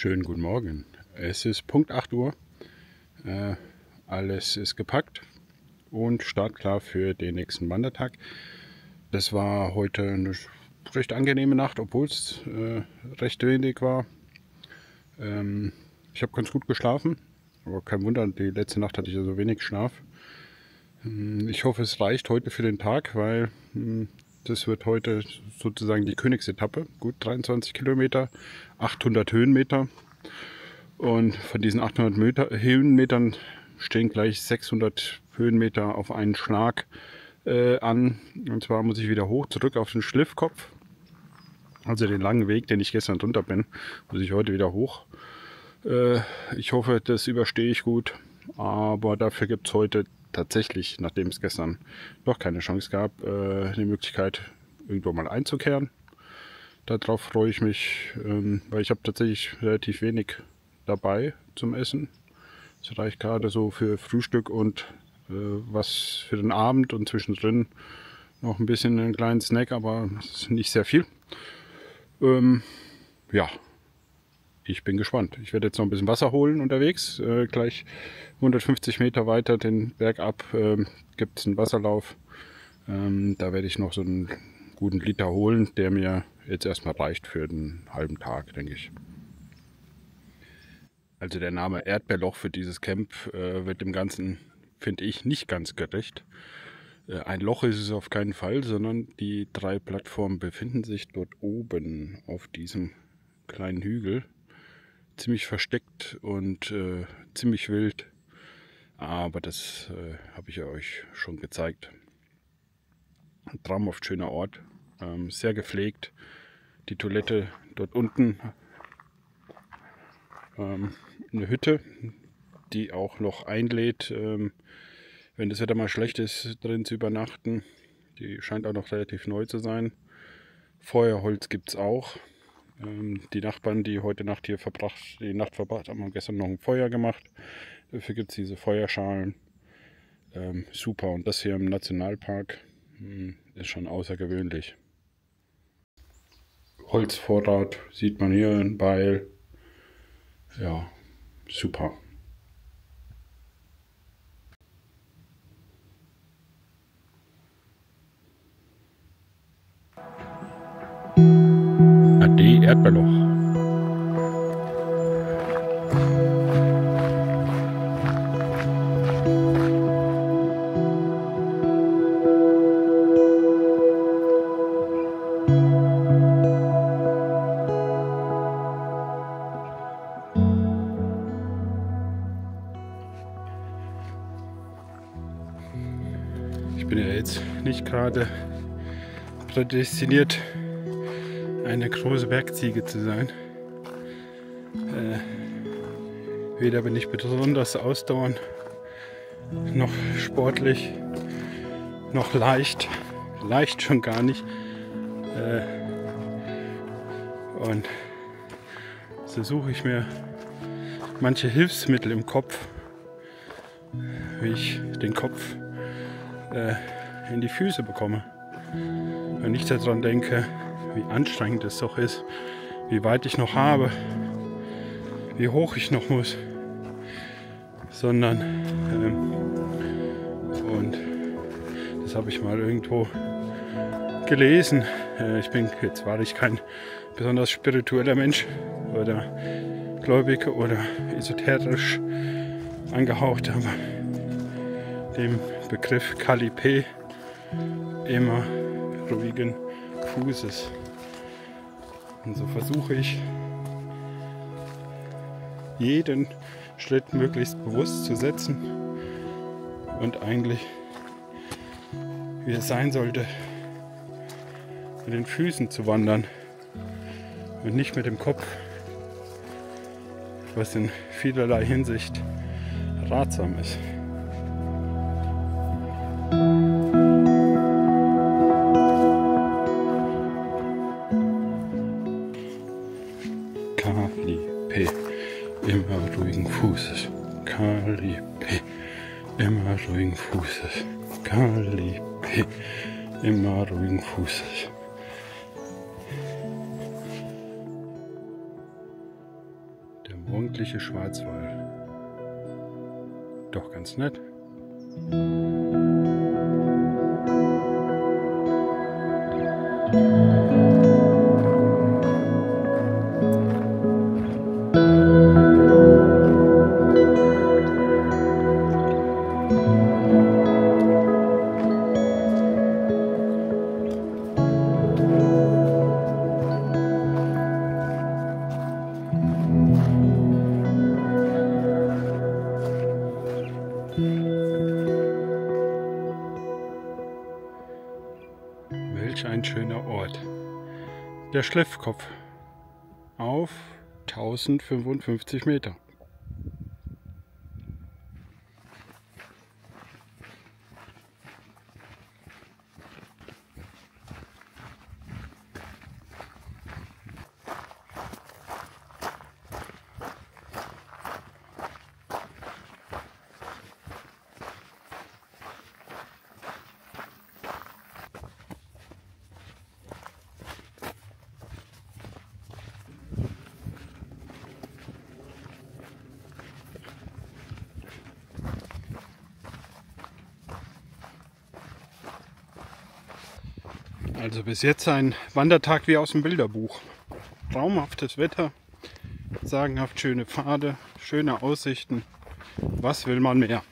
Schönen guten Morgen. Es ist Punkt 8 Uhr. Alles ist gepackt und startklar für den nächsten Wandertag. Das war heute eine recht angenehme Nacht, obwohl es recht windig war. Ich habe ganz gut geschlafen, aber kein Wunder, die letzte Nacht hatte ich ja so wenig Schlaf. Ich hoffe, es reicht heute für den Tag, weil das wird heute sozusagen die Königsetappe. Gut 23 Kilometer, 800 Höhenmeter. Und von diesen 800 Höhenmetern stehen gleich 600 Höhenmeter auf einen Schlag an. Und zwar muss ich wieder hoch, zurück auf den Schliffkopf. Also den langen Weg, den ich gestern runter bin, muss ich heute wieder hoch. Ich hoffe, das überstehe ich gut. Aber dafür gibt es heute tatsächlich, nachdem es gestern doch keine Chance gab, die Möglichkeit, irgendwo mal einzukehren. Darauf freue ich mich, weil ich habe tatsächlich relativ wenig dabei zum Essen. Es reicht gerade so für Frühstück und was für den Abend und zwischendrin noch ein bisschen einen kleinen Snack, aber es ist nicht sehr viel. Ja, ich bin gespannt. Ich werde jetzt noch ein bisschen Wasser holen unterwegs. Gleich 150 Meter weiter den Berg ab gibt es einen Wasserlauf. Da werde ich noch so einen guten Liter holen, der mir jetzt erstmal reicht für den halben Tag, denke ich. Also der Name Erdbeerloch für dieses Camp wird dem Ganzen, finde ich, nicht ganz gerecht. Ein Loch ist es auf keinen Fall, sondern die drei Plattformen befinden sich dort oben auf diesem kleinen Hügel. Ziemlich versteckt und ziemlich wild, aber das habe ich ja euch schon gezeigt. Ein traumhaft schöner Ort, sehr gepflegt. Die Toilette dort unten, eine Hütte, die auch noch einlädt, wenn das Wetter mal schlecht ist, drin zu übernachten. Die scheint auch noch relativ neu zu sein. Feuerholz gibt es auch. Die Nachbarn, die heute Nacht hier die Nacht verbracht haben, gestern noch ein Feuer gemacht. Dafür gibt es diese Feuerschalen. Super. Und das hier im Nationalpark ist schon außergewöhnlich. Holzvorrat sieht man hier in Beil. Ja, super. Die Erdbeerloch. Ich bin ja jetzt nicht gerade prädestiniert, eine große Bergziege zu sein. Weder bin ich besonders ausdauernd, noch sportlich, noch leicht. Leicht schon gar nicht. Und so suche ich mir manche Hilfsmittel im Kopf, wie ich den Kopf in die Füße bekomme. Wenn ich daran denke, wie anstrengend es doch ist, wie weit ich noch habe, wie hoch ich noch muss, sondern und das habe ich mal irgendwo gelesen. Jetzt war ich kein besonders spiritueller Mensch oder gläubig oder esoterisch angehaucht, aber dem Begriff Kalipé, immer ruhigen Fußes. Und so versuche ich, jeden Schritt möglichst bewusst zu setzen und eigentlich, wie es sein sollte, mit den Füßen zu wandern und nicht mit dem Kopf, was in vielerlei Hinsicht ratsam ist. Fußes, Kalipé, immer ruhigen Fußes, Kalipé, immer ruhigen Fußes. ordentliche Schwarzwald. Doch ganz nett. Ein schöner Ort. Der Schliffkopf auf 1055 Meter. Also bis jetzt ein Wandertag wie aus dem Bilderbuch. Traumhaftes Wetter, sagenhaft schöne Pfade, schöne Aussichten. Was will man mehr?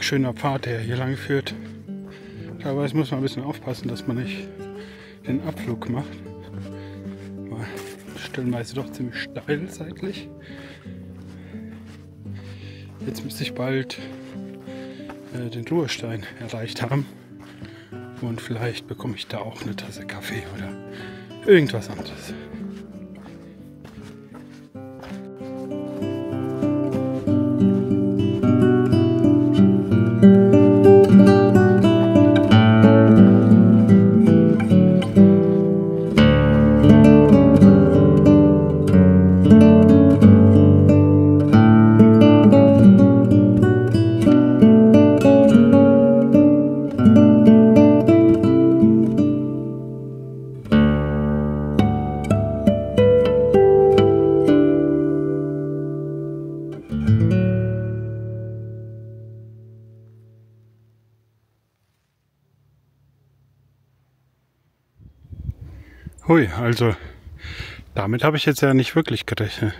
Schöner Pfad, der hier lang führt. Teilweise muss man ein bisschen aufpassen, dass man nicht den Abflug macht. stellenweise doch ziemlich steil seitlich. Jetzt müsste ich bald den Ruhestein erreicht haben und vielleicht bekomme ich da auch eine Tasse Kaffee oder irgendwas anderes. Hui, also damit habe ich jetzt ja nicht wirklich gerechnet.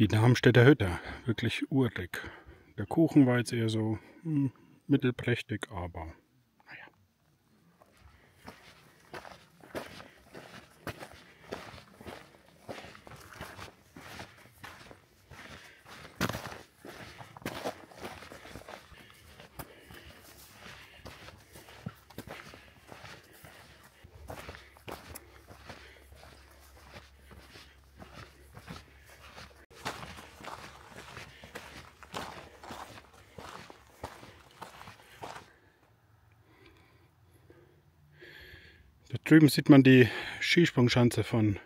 Die Darmstädter Hütte, wirklich urig. Der Kuchen war jetzt eher so mittelprächtig, aber naja. Da drüben sieht man die Skisprungschanze von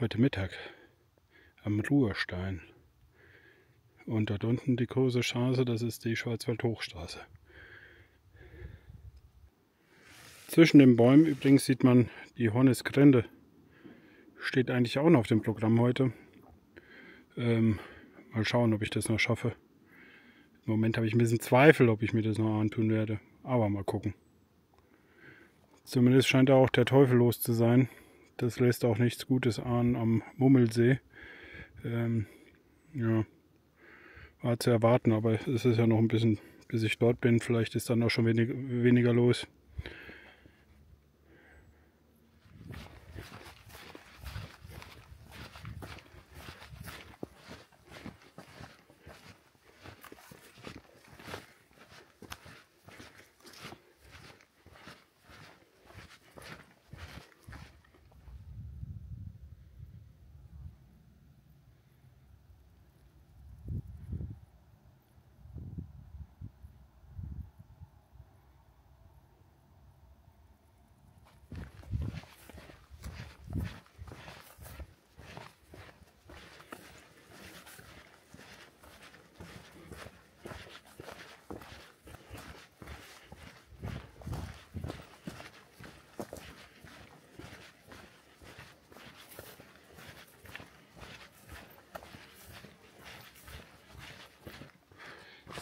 heute Mittag am Ruhestein. Und dort unten die große Straße, das ist die Schwarzwald-Hochstraße. Zwischen den Bäumen übrigens sieht man die Hornisgrinde. Steht eigentlich auch noch auf dem Programm heute. Mal schauen, ob ich das noch schaffe. Im Moment habe ich ein bisschen Zweifel, ob ich mir das noch antun werde. Aber mal gucken. Zumindest scheint da auch der Teufel los zu sein. Das lässt auch nichts Gutes ahnen am Mummelsee. Ja, war zu erwarten, aber es ist ja noch ein bisschen, bis ich dort bin. Vielleicht ist dann auch schon weniger los.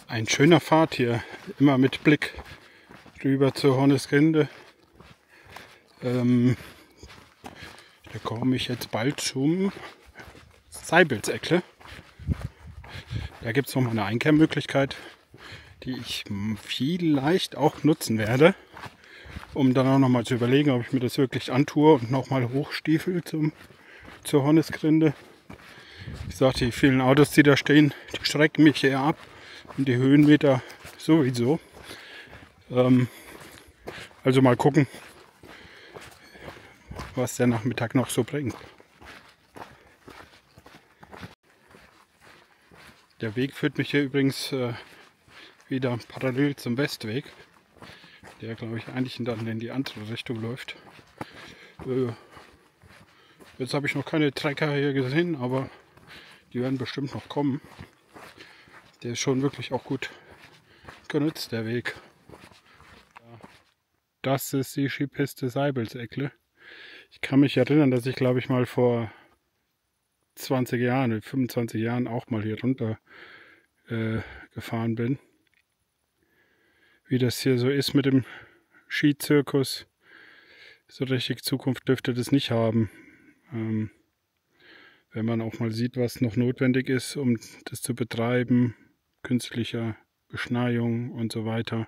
Ein schöner Pfad hier, immer mit Blick rüber zur Hornisgrinde. Da komme ich jetzt bald zum Seibelseckle. Da gibt es nochmal eine Einkehrmöglichkeit, die ich vielleicht auch nutzen werde, um dann auch nochmal zu überlegen, ob ich mir das wirklich antue und nochmal hochstiefel zur Hornisgrinde. Ich sagte, die vielen Autos, die da stehen, die schrecken mich eher ab und die Höhenmeter sowieso. Also mal gucken, was der Nachmittag noch so bringt. Der Weg führt mich hier übrigens wieder parallel zum Westweg, der, glaube ich, eigentlich dann in die andere Richtung läuft. Jetzt habe ich noch keine Trecker hier gesehen, aber die werden bestimmt noch kommen. Der ist schon wirklich auch gut genutzt, der Weg. Das ist die Skipiste Seibelseckle. Ich kann mich erinnern, dass ich, glaube ich, mal vor 20 Jahren, 25 Jahren auch mal hier runter gefahren bin. Wie das hier so ist mit dem Skizirkus, so richtig Zukunft dürfte das nicht haben. Wenn man auch mal sieht, was noch notwendig ist, um das zu betreiben, künstlicher Beschneiung und so weiter.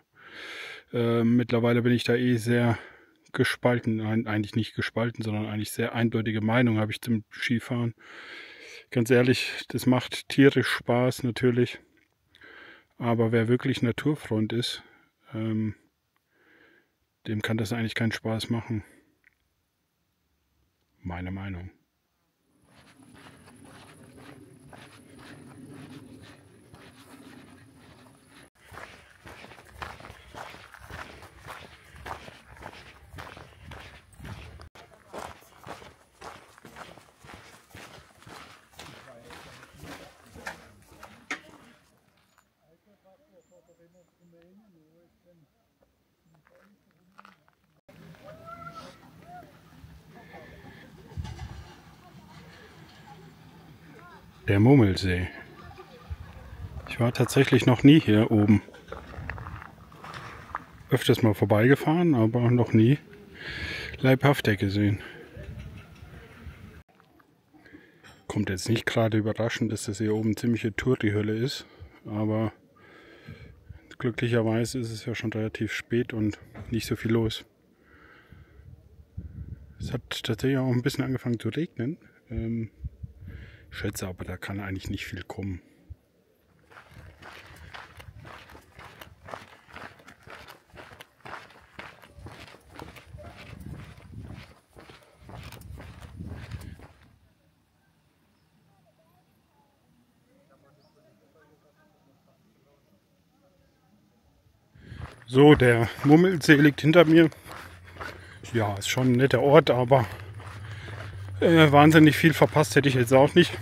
Mittlerweile bin ich da sehr gespalten, eigentlich nicht gespalten, sondern eigentlich sehr eindeutige Meinung habe ich zum Skifahren. Ganz ehrlich, das macht tierisch Spaß natürlich, aber wer wirklich naturfreund ist, dem kann das eigentlich keinen Spaß machen. Meine Meinung. Der Mummelsee. Ich war tatsächlich noch nie hier oben. Öfters mal vorbeigefahren, aber noch nie leibhaftig gesehen. Kommt jetzt nicht gerade überraschend, dass das hier oben ziemliche Touri-Hölle ist, aber glücklicherweise ist es ja schon relativ spät und nicht so viel los. Es hat tatsächlich auch ein bisschen angefangen zu regnen. Ich schätze aber, da kann eigentlich nicht viel kommen. So, der Mummelsee liegt hinter mir. Ja, ist schon ein netter Ort, aber wahnsinnig viel verpasst hätte ich jetzt auch nicht.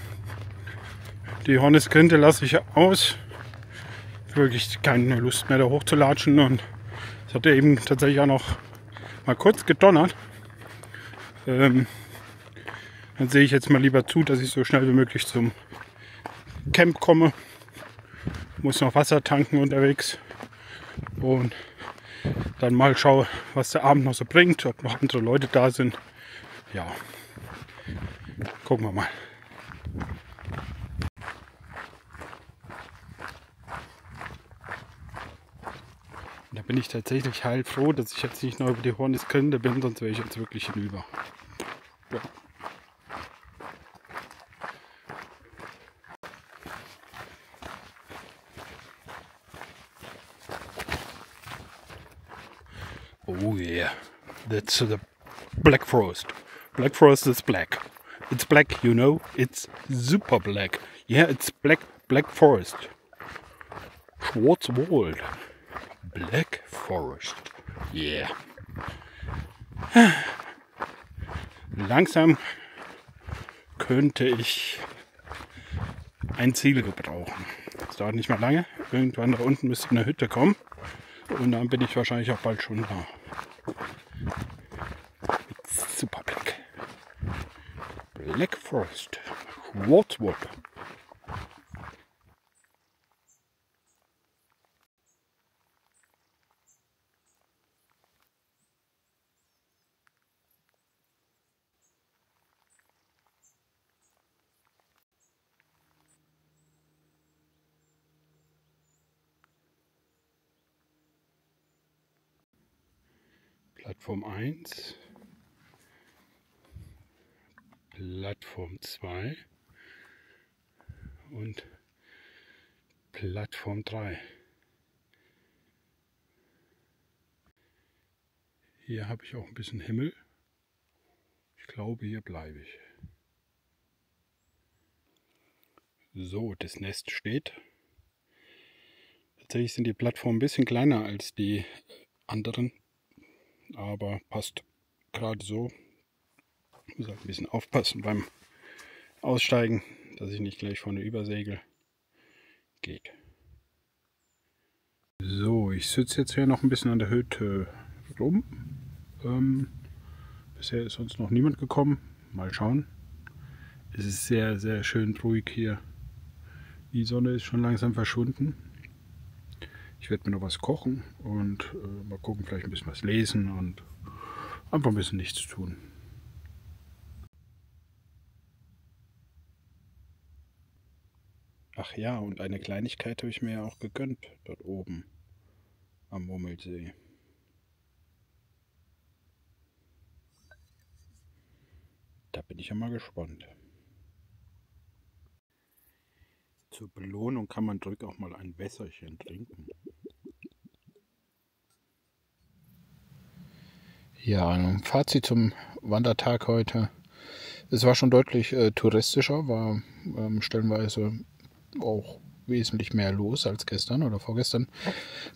Die Hornisgrinde lasse ich aus. Wirklich keine Lust mehr da hochzulatschen. Und es hat ja eben tatsächlich auch noch mal kurz gedonnert. Dann sehe ich jetzt mal lieber zu, dass ich so schnell wie möglich zum Camp komme. Muss noch Wasser tanken unterwegs. Und dann mal schaue, was der Abend noch so bringt. Ob noch andere Leute da sind. Ja. Gucken wir mal. Da bin ich tatsächlich heilfroh, dass ich jetzt nicht noch über die Hornisgrinde bin, sonst wäre ich jetzt wirklich hinüber. Ja. Oh yeah, that's the Black Frost. Black Frost is black. It's black, you know. It's super black. Yeah, it's black, Black Forest. Schwarzwald. Black Forest. Yeah. Langsam könnte ich ein Ziel gebrauchen. Es dauert nicht mehr lange. Irgendwann da unten müsste eine Hütte kommen. Und dann bin ich wahrscheinlich auch bald schon da. It's super black. Black Forest. Schwarzwald. Plattform 1, Plattform 2 und Plattform 3. Hier habe ich auch ein bisschen Himmel. Ich glaube, hier bleibe ich. So, das Nest steht. Tatsächlich sind die Plattformen ein bisschen kleiner als die anderen, aber passt gerade so. Ich muss halt ein bisschen aufpassen beim Aussteigen, dass ich nicht gleich vorne übersegel. Geht. So, ich sitze jetzt hier noch ein bisschen an der Hütte rum. Bisher ist sonst noch niemand gekommen. Mal schauen. Es ist sehr, sehr schön ruhig hier. Die Sonne ist schon langsam verschwunden. Ich werde mir noch was kochen und mal gucken, vielleicht ein bisschen was lesen und einfach ein bisschen nichts tun. Ach ja, und eine Kleinigkeit habe ich mir ja auch gegönnt, dort oben am Mummelsee. Da bin ich ja mal gespannt. Zur Belohnung kann man drück auch mal ein Wässerchen trinken. Ja, ein Fazit zum Wandertag heute. Es war schon deutlich touristischer, war stellenweise auch wesentlich mehr los als gestern oder vorgestern.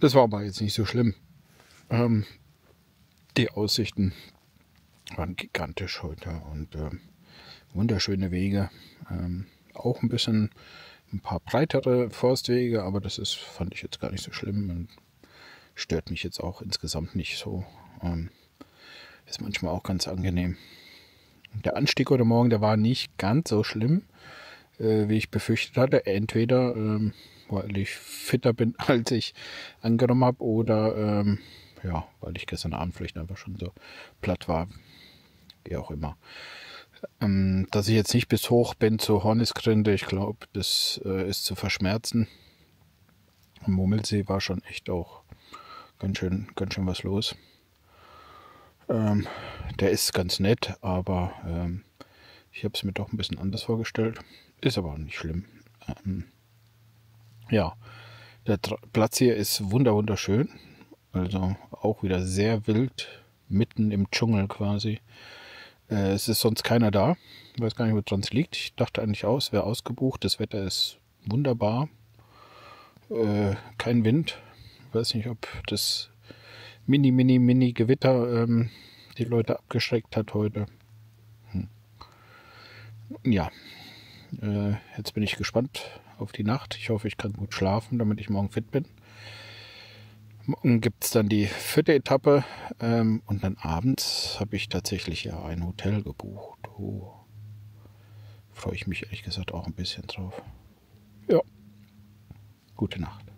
Das war aber jetzt nicht so schlimm. Die Aussichten waren gigantisch heute und wunderschöne Wege. Auch ein bisschen ein paar breitere Forstwege, aber das ist, fand ich jetzt gar nicht so schlimm und stört mich jetzt auch insgesamt nicht so. Ist manchmal auch ganz angenehm. Der Anstieg heute Morgen, der war nicht ganz so schlimm, wie ich befürchtet hatte. Entweder, weil ich fitter bin, als ich angenommen habe, oder ja, weil ich gestern Abend vielleicht einfach schon so platt war, wie auch immer. Dass ich jetzt nicht bis hoch bin zur Hornisgrinde, ich glaube, das ist zu verschmerzen. Am Mummelsee war schon echt auch ganz schön was los. Der ist ganz nett, aber ich habe es mir doch ein bisschen anders vorgestellt. Ist aber auch nicht schlimm. Ja, der Platz hier ist wunderschön. Also auch wieder sehr wild, mitten im Dschungel quasi. Es ist sonst keiner da. Ich weiß gar nicht, woran es liegt. Ich dachte eigentlich auch, es wäre ausgebucht. Das Wetter ist wunderbar. Kein Wind. Ich weiß nicht, ob das Mini-Gewitter die Leute abgeschreckt hat heute. Ja, jetzt bin ich gespannt auf die Nacht. Ich hoffe, ich kann gut schlafen, damit ich morgen fit bin. Morgen gibt es dann die 4. Etappe und dann abends habe ich tatsächlich ja ein Hotel gebucht. Oh, freue ich mich ehrlich gesagt auch ein bisschen drauf. Ja, gute Nacht.